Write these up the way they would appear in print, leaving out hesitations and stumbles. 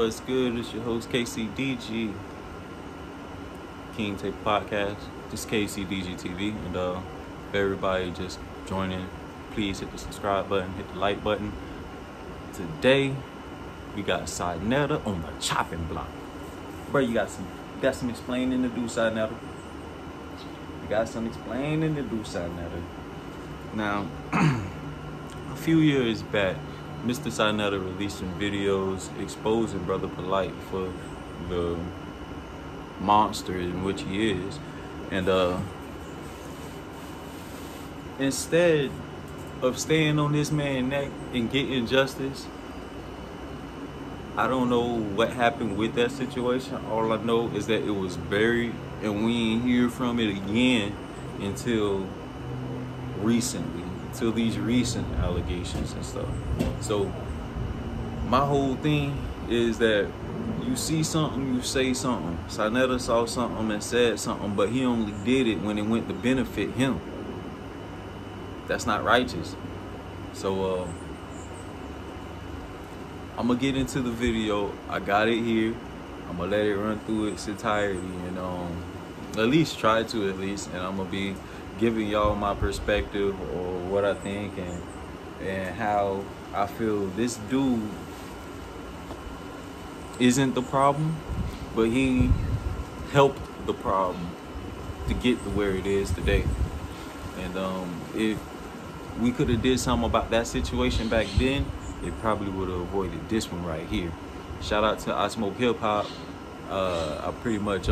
What's good? It's your host KCDG, King Tape Podcast. Just KCDG TV, and for everybody just joining, please hit the subscribe button, hit the like button. Today we got SaNeter on the chopping block, bro. You got some explaining to do, SaNeter. You got some explaining to do, SaNeter. Now, a few years back, Mr. SaNeter released some videos exposing Brother Polite for the monster in which he is. And instead of staying on this man's neck and getting justice, I don't know what happened with that situation. All I know is that it was buried and we ain't hear from it again until recently. Till these recent allegations and stuff. So my whole thing is that you see something, you say something. SaNeter saw something and said something, but he only did it when it went to benefit him. That's not righteous. So I'm gonna get into the video. I got it here. I'm gonna let it run through its entirety and at least try to, at least, and I'm gonna be giving y'all my perspective or what I think and how I feel. This dude isn't the problem, but he helped the problem to get to where it is today. And if we could have did something about that situation back then, it probably would have avoided this one right here. Shout out to I Smoke Hip Hop. I pretty much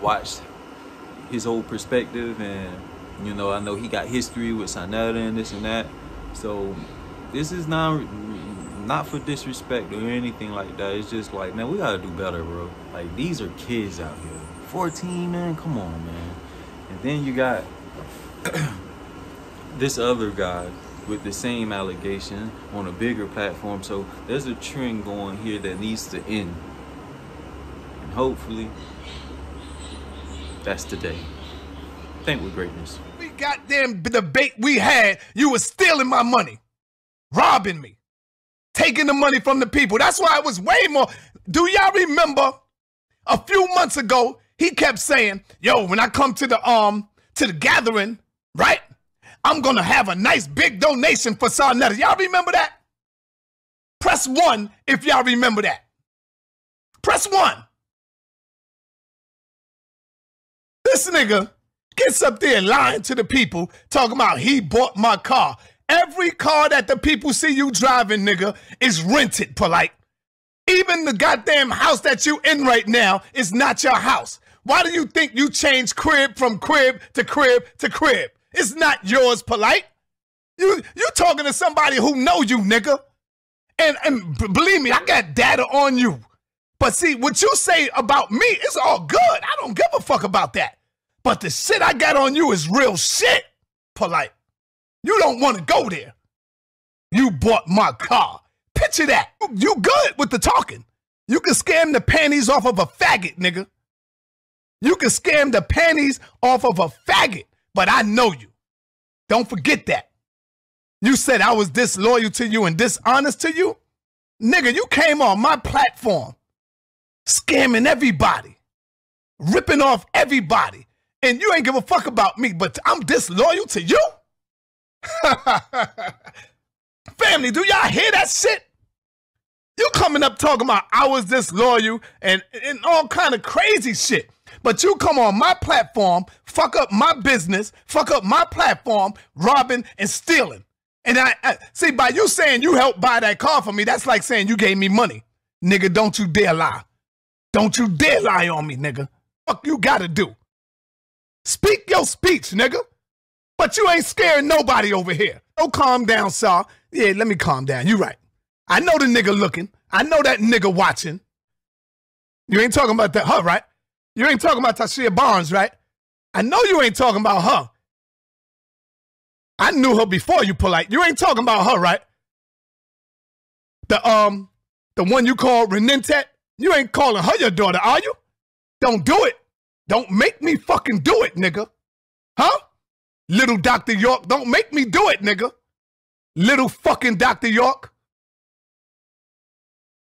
watched his whole perspective, and you know, I know he got history with SaNeter and this and that, so this is not for disrespect or anything like that. It's just like, man, we gotta do better, bro. Like, these are kids out here, 14, man, come on, man. And then you got this other guy with the same allegation on a bigger platform, so there's a trend going here that needs to end, and hopefully that's today. Think with greatness. We goddamn debate we had, you was stealing my money, robbing me, taking the money from the people. That's why it was way more. Do y'all remember a few months ago, he kept saying, yo, when I come to the gathering, right, I'm going to have a nice big donation for SaNeter. Y'all remember that? Press 1 if y'all remember that. Press 1. This nigga gets up there lying to the people, talking about he bought my car. Every car that the people see you driving, nigga, is rented, Polite. Even the goddamn house that you in right now is not your house. Why do you think you change crib from crib to crib to crib? It's not yours, Polite. You talking to somebody who know you, nigga. And believe me, I got data on you. But see, what you say about me is all good. I don't give a fuck about that. But the shit I got on you is real shit, Polite. You don't want to go there. You bought my car. Picture that. You good with the talking. You can scam the panties off of a faggot, nigga. You can scam the panties off of a faggot, but I know you. Don't forget that. You said I was disloyal to you and dishonest to you? Nigga, you came on my platform scamming everybody, ripping off everybody, and you ain't give a fuck about me, but I'm disloyal to you? Family, do y'all hear that shit? You coming up talking about I was disloyal and all kind of crazy shit, but you come on my platform, fuck up my business, fuck up my platform, robbing and stealing. And I see, by you saying you helped buy that car for me, that's like saying you gave me money. Nigga, don't you dare lie. Don't you dare lie on me, nigga. Fuck you gotta do. Speak your speech, nigga. But you ain't scaring nobody over here. Oh, calm down, Saw. Yeah, let me calm down. You right. I know the nigga looking. I know that nigga watching. You ain't talking about that, her, right? You ain't talking about Tasha Barnes, right? I know you ain't talking about her. I knew her before you, Polite. You ain't talking about her, right? The one you call Renenutet. You ain't calling her your daughter, are you? Don't do it. Don't make me fucking do it, nigga. Huh? Little Dr. York, don't make me do it, nigga. Little fucking Dr. York.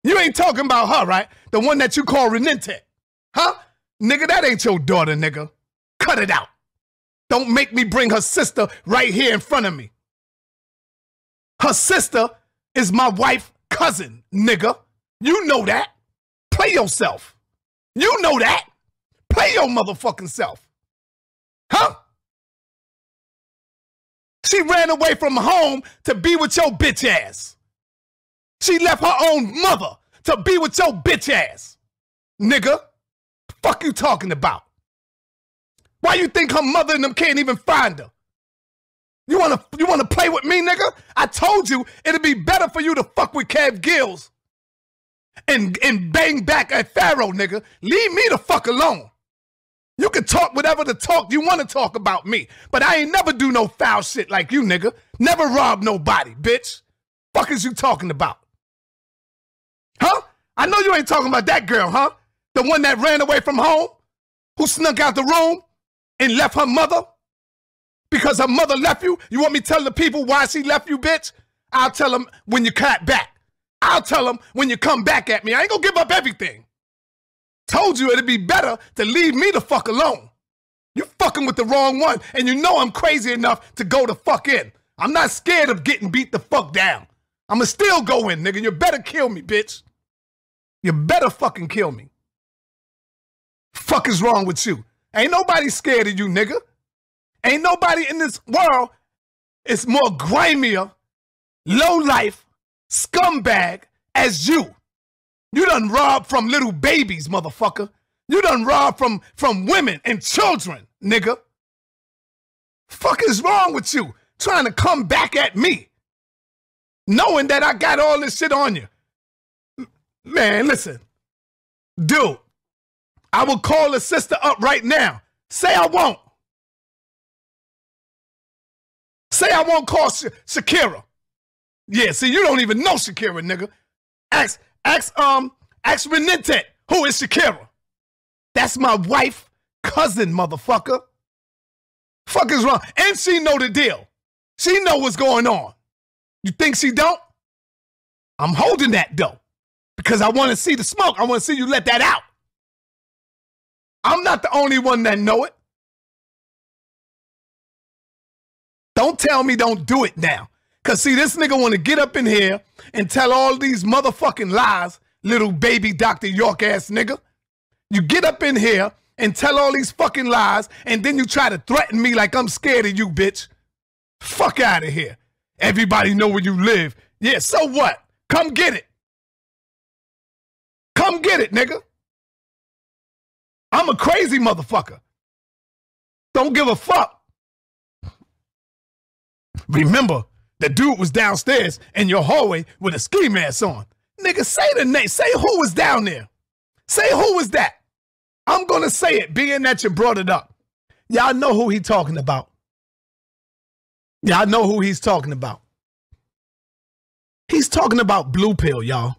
You ain't talking about her, right? The one that you call Renenutet. Huh? Nigga, that ain't your daughter, nigga. Cut it out. Don't make me bring her sister right here in front of me. Her sister is my wife's cousin, nigga. You know that. Play yourself. You know that. Play your motherfucking self. Huh? She ran away from home to be with your bitch ass. She left her own mother to be with your bitch ass. Nigga, the fuck you talking about? Why you think her mother and them can't even find her? You wanna play with me, nigga? I told you it'd be better for you to fuck with Kev Gills and bang back at Pharaoh, nigga. Leave me the fuck alone. You can talk whatever the talk you want to talk about me, but I ain't never do no foul shit like you, nigga. Never rob nobody, bitch. Fuck is you talking about? Huh? I know you ain't talking about that girl, huh? The one that ran away from home, who snuck out the room and left her mother because her mother left you. You want me to tell the people why she left you, bitch? I'll tell them when you clap back. I'll tell them when you come back at me. I ain't gonna give up everything. Told you it'd be better to leave me the fuck alone. You fucking with the wrong one, and you know I'm crazy enough to go the fuck in. I'm not scared of getting beat the fuck down. I'ma still go in, nigga. You better kill me, bitch. You better fucking kill me. Fuck is wrong with you? Ain't nobody scared of you, nigga. Ain't nobody in this world is more grimier, low-life, scumbag as you. You done robbed from little babies, motherfucker. You done robbed from women and children, nigga. Fuck is wrong with you? Trying to come back at me. Knowing that I got all this shit on you. Man, listen. Dude, I will call a sister up right now. Say I won't. Say I won't call Shakira. Yeah, see, you don't even know Shakira, nigga. Ask Renenutet, who is Shakira? That's my wife, cousin, motherfucker. Fuck is wrong? And she know the deal. She know what's going on. You think she don't? I'm holding that, though, because I want to see the smoke. I want to see you let that out. I'm not the only one that know it. Don't tell me don't do it now. Because, see, this nigga want to get up in here and tell all these motherfucking lies, little baby Dr. York ass nigga. You get up in here and tell all these fucking lies, and then you try to threaten me like I'm scared of you, bitch. Fuck out of here. Everybody know where you live. Yeah, so what? Come get it. Come get it, nigga. I'm a crazy motherfucker. Don't give a fuck. Remember, the dude was downstairs in your hallway with a ski mask on. Nigga, say the name. Say who was down there. Say who was that. I'm going to say it, being that you brought it up. Y'all know who he talking about. Y'all know who he's talking about. He's talking about Blue Pill, y'all.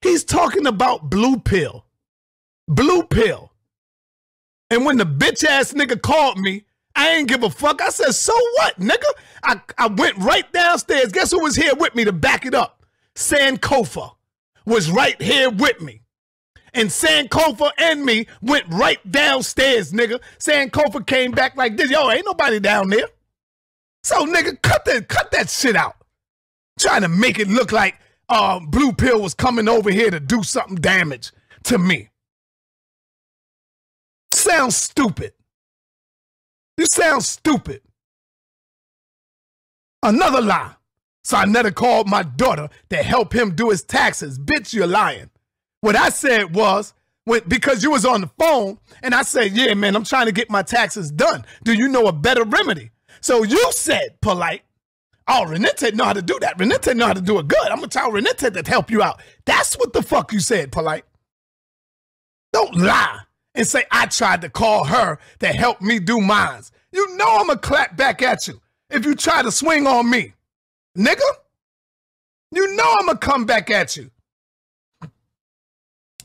He's talking about Blue Pill. Blue Pill. And when the bitch ass nigga called me, I ain't give a fuck. I said, so what, nigga? I went right downstairs. Guess who was here with me to back it up? Sankofa was right here with me. And Sankofa and me went right downstairs, nigga. Sankofa came back like this. Yo, ain't nobody down there. So, nigga, cut that shit out. Trying to make it look like Blue Pill was coming over here to do something damage to me. Sounds stupid. You sound stupid. Another lie. SaNeter called my daughter to help him do his taxes. Bitch, you're lying. What I said was, because you was on the phone, and I said, yeah, man, I'm trying to get my taxes done. Do you know a better remedy? So you said, Polite, oh, Renata know how to do that. Renata know how to do it good. I'm going to tell Renata to help you out. That's what the fuck you said, Polite. Don't lie and say, I tried to call her to help me do mine. You know I'm going to clap back at you if you try to swing on me. Nigga, you know I'm going to come back at you.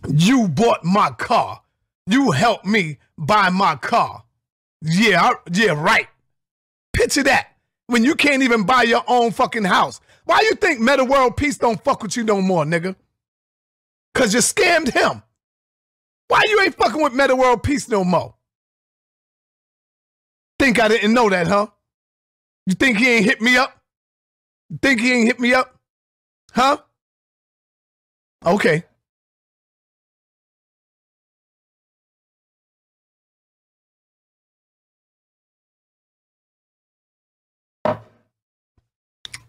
You bought my car. You helped me buy my car. Yeah, right. Picture that. When you can't even buy your own fucking house. Why you think Metta World Peace don't fuck with you no more, nigga? because you scammed him. Why you ain't fucking with Metta World Peace no more? Think I didn't know that, huh? You think he ain't hit me up? You think he ain't hit me up? Huh? Okay.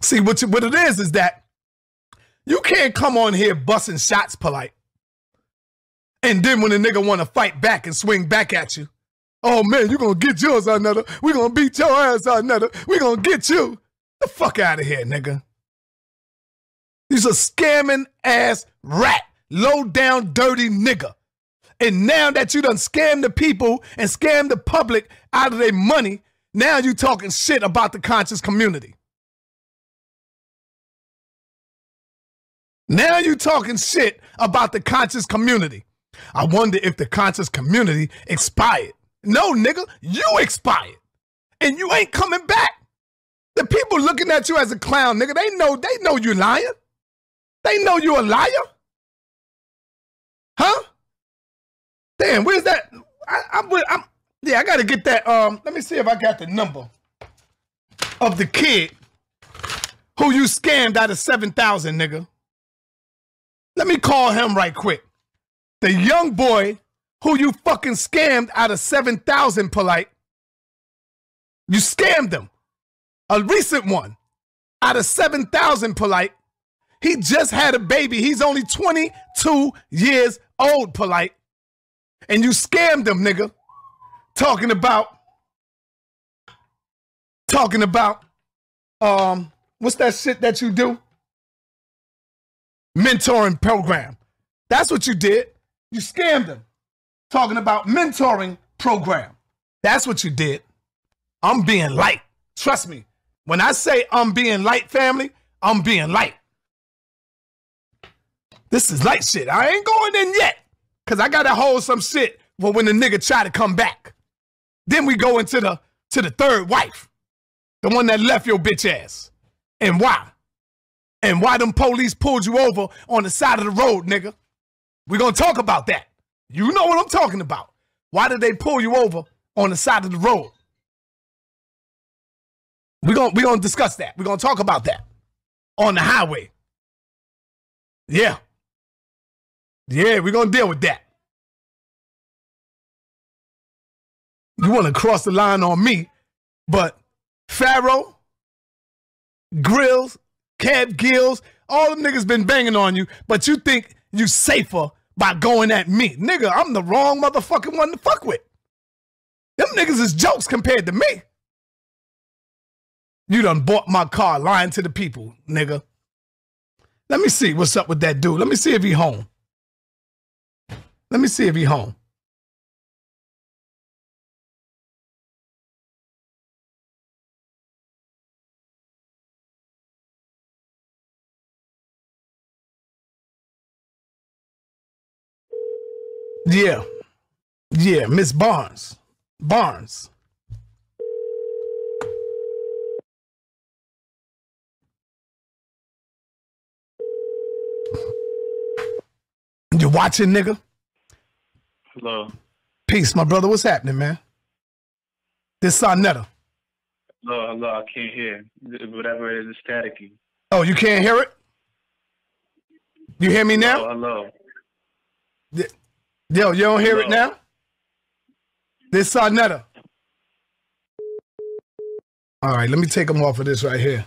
See, what it is that you can't come on here busting shots, Polite. And then when a nigga want to fight back and swing back at you, oh man, you gonna get yours, another. We gonna beat your ass, another. We gonna get you. The fuck out of here, nigga. He's a scamming ass rat, low down, dirty nigga. And now that you done scammed the people and scammed the public out of their money, now you talking shit about the conscious community. Now you talking shit about the conscious community. I wonder if the conscious community expired. No, nigga, you expired. And you ain't coming back. The people looking at you as a clown, nigga, they know you lying. They know you a liar. Huh? Damn, where's that? Yeah, I got to get that. Let me see if I got the number of the kid who you scammed out of 7,000, nigga. Let me call him right quick. The young boy who you fucking scammed out of 7,000, Polite. You scammed him. A recent one out of 7,000, Polite. He just had a baby. He's only 22 years old, Polite. And you scammed him, nigga. Talking about, what's that shit that you do? Mentoring program. That's what you did. You scammed him. Talking about mentoring program. That's what you did. I'm being light. Trust me. When I say I'm being light, family, I'm being light. This is light shit. I ain't going in yet because I got to hold some shit for when the nigga try to come back. Then we go into the third wife, the one that left your bitch ass. And why? And why them police pulled you over on the side of the road, nigga? We're going to talk about that. You know what I'm talking about. Why did they pull you over on the side of the road? We're going to discuss that. We're going to talk about that on the highway. Yeah. Yeah, we're going to deal with that. You want to cross the line on me, but Pharaoh, Grills, Kev Gills, all them niggas been banging on you, but you think you safer by going at me. Nigga, I'm the wrong motherfucking one to fuck with. Them niggas is jokes compared to me. You done bought my car lying to the people, nigga. Let me see what's up with that dude. Let me see if he home. Let me see if he home. Yeah. Yeah, Miss Barnes. Barnes. You watching, nigga? Hello. Peace, my brother. What's happening, man? This SaNeter. Hello, hello. I can't hear. Whatever it is, it's staticky. Oh, you can't hear it? You hear me now? Hello. Hello. Yo, you don't hear it now? This SaNeter. All right, let me take him off of this right here.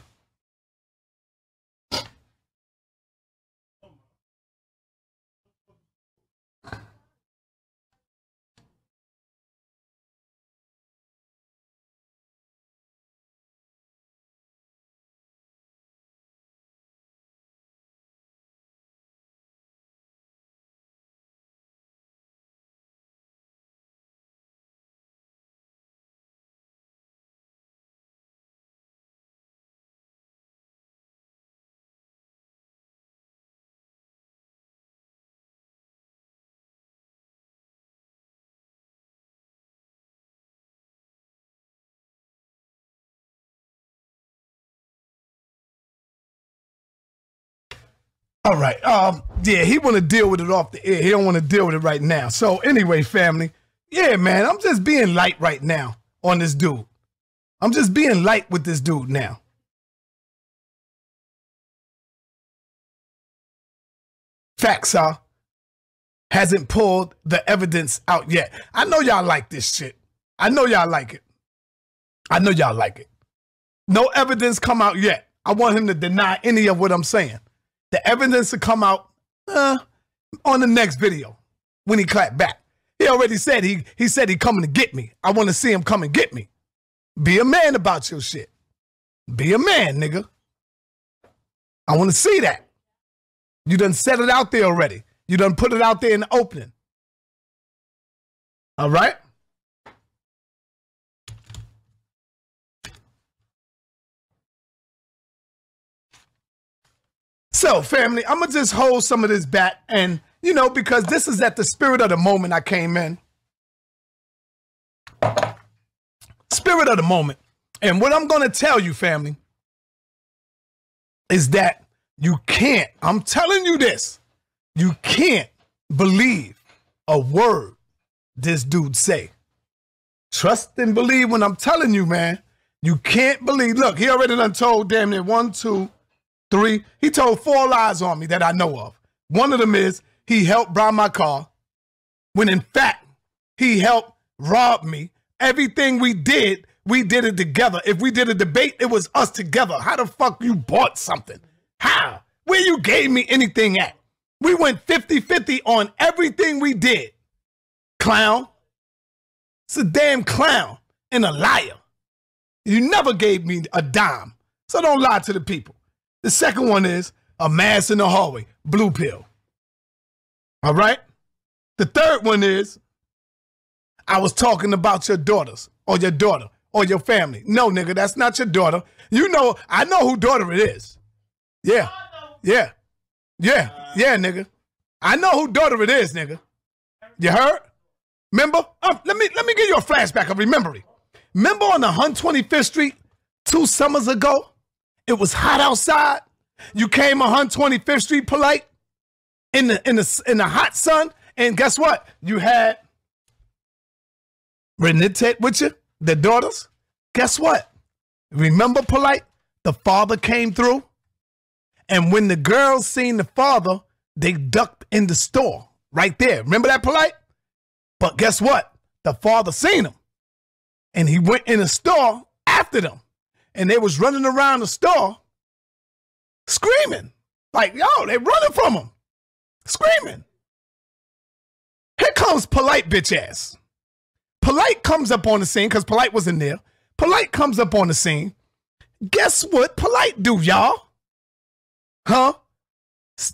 All right. Yeah, he want to deal with it off the air. He don't want to deal with it right now. So anyway, family, yeah, man, I'm just being light right now on this dude. I'm just being light with this dude now. Facts are hasn't pulled the evidence out yet. I know y'all like this shit. I know y'all like it. I know y'all like it. No evidence come out yet. I want him to deny any of what I'm saying. The evidence to come out on the next video when he clapped back. He already said he said he coming to get me. I want to see him come and get me. Be a man about your shit. Be a man, nigga. I want to see that. You done set it out there already. You done put it out there in the opening. All right? So, family, I'm going to just hold some of this back and, you know, because this is at the spirit of the moment I came in. Spirit of the moment. And what I'm going to tell you, family, is that you can't, I'm telling you this, you can't believe a word this dude say. Trust and believe when I'm telling you, man. You can't believe. Look, he already done told damn near 1, 2, 3. He told 4 lies on me that I know of. One of them is he helped buy my car when in fact he helped rob me. Everything we did it together. If we did a debate, it was us together. How the fuck you bought something? How? Where you gave me anything at? We went 50-50 on everything we did. Clown. It's a damn clown and a liar. You never gave me a dime. So don't lie to the people. The second one is a mass in the hallway. Blue pill. All right? The third one is I was talking about your daughters or your daughter or your family. No, nigga, that's not your daughter. You know, I know who daughter it is. Yeah. Yeah. Yeah. Yeah, nigga. I know who daughter it is, nigga. You heard? Remember? Let me give you a flashback of remembering. Remember on 125th Street 2 summers ago? It was hot outside. You came 125th Street polite in the hot sun, and guess what? You had Renenutet with you, the daughters. Guess what? Remember polite? The father came through, and when the girls seen the father, they ducked in the store right there. Remember that polite? But guess what? The father seen him, and he went in the store after them, and they was running around the store screaming. Like, yo, they running from him, screaming. Here comes polite bitch ass. Polite comes up on the scene because polite was in there. Polite comes up on the scene. Guess what polite do, y'all? Huh?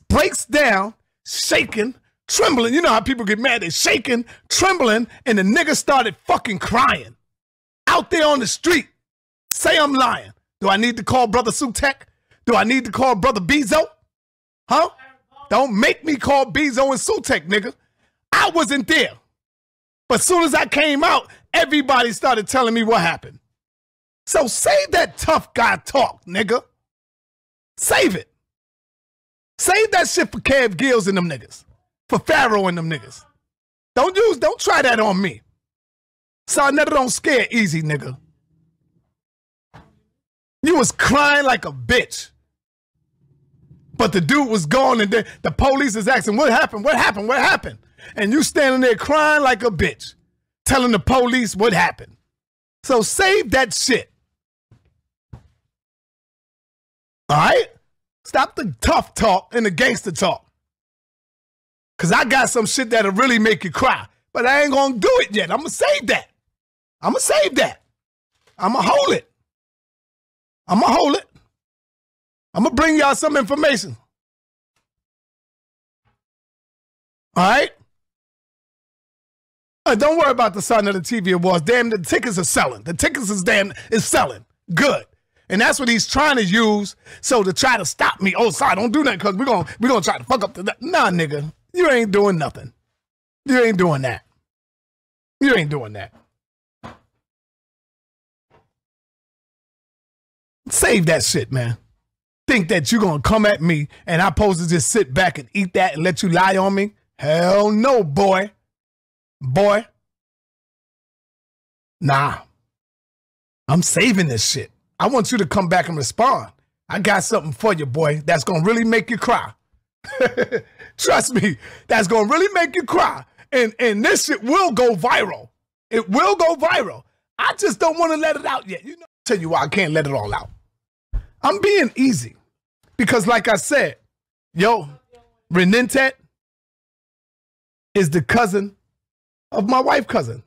Breaks down, shaking, trembling. You know how people get mad. They shaking, trembling, and the nigga started fucking crying. Out there on the street. Say I'm lying. Do I need to call Brother Sutek? Do I need to call Brother Bezo? Huh? Don't make me call Bezo and Sutek, nigga. I wasn't there. But as soon as I came out, everybody started telling me what happened. So save that tough guy talk, nigga. Save it. Save that shit for Kev Gills and them niggas. For Pharaoh and them niggas. Don't try that on me. SaNeter don't scare easy, nigga. You was crying like a bitch. But the dude was gone and the police is asking, what happened? What happened? What happened? And you standing there crying like a bitch, telling the police what happened. So save that shit. All right? Stop the tough talk and the gangster talk. Because I got some shit that'll really make you cry. But I ain't going to do it yet. I'm going to save that. I'm going to save that. I'm going to hold it. I'm going to hold it. I'm going to bring y'all some information. All right? Don't worry about the sign of the TV awards. Damn, the tickets are selling. The tickets is damn is selling. Good. And that's what he's trying to use. So to try to stop me. Oh, sorry, don't do that because we're gonna try to fuck up the nah, nigga. You ain't doing nothing. You ain't doing that. You ain't doing that. Save that shit, man. think that you're going to come at me and I'm supposed to just sit back and eat that and let you lie on me? Hell no, boy. Boy. Nah. I'm saving this shit. I want you to come back and respond. I got something for you, boy, that's going to really make you cry. Trust me, that's going to really make you cry. And this shit will go viral. It will go viral. I just don't want to let it out yet. You know, I'll tell you why I can't let it all out. I'm being easy because, like I said, yo, Renenutet is the cousin of my wife cousin.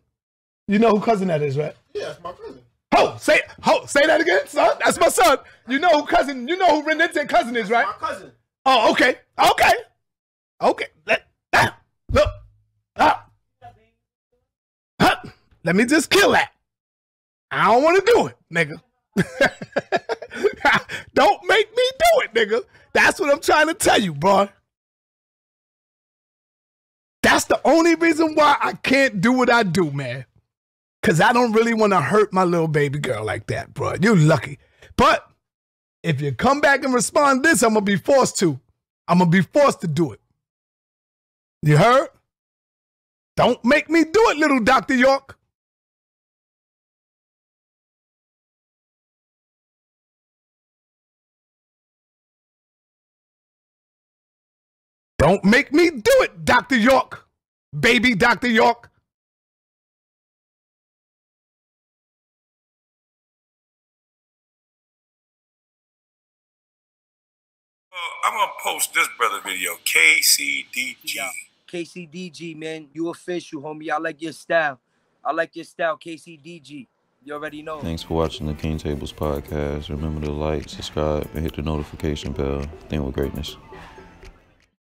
You know who cousin that is, right? Yeah, that's my cousin. Ho, say that again, son. That's my son. You know who cousin? You know who Renenutet cousin is, right? That's my cousin. Oh, okay, okay, okay. Look. Huh. Let me just kill that. I don't want to do it, nigga. Don't make me do it, nigga. That's what I'm trying to tell you, bro. That's the only reason why I can't do what I do, man. Because I don't really want to hurt my little baby girl like that, bro. You lucky. But if you come back and respond this, I'm going to be forced to. I'm going to be forced to do it. You heard? Don't make me do it, little Dr. York. Don't make me do it, Dr. York. Baby Dr. York. I'm going to post this brother video. KCDG. Yeah. KCDG, man. You official, homie. I like your style. I like your style, KCDG. You already know. Thanks for watching the King Tables podcast. Remember to like, subscribe, and hit the notification bell. Think with greatness.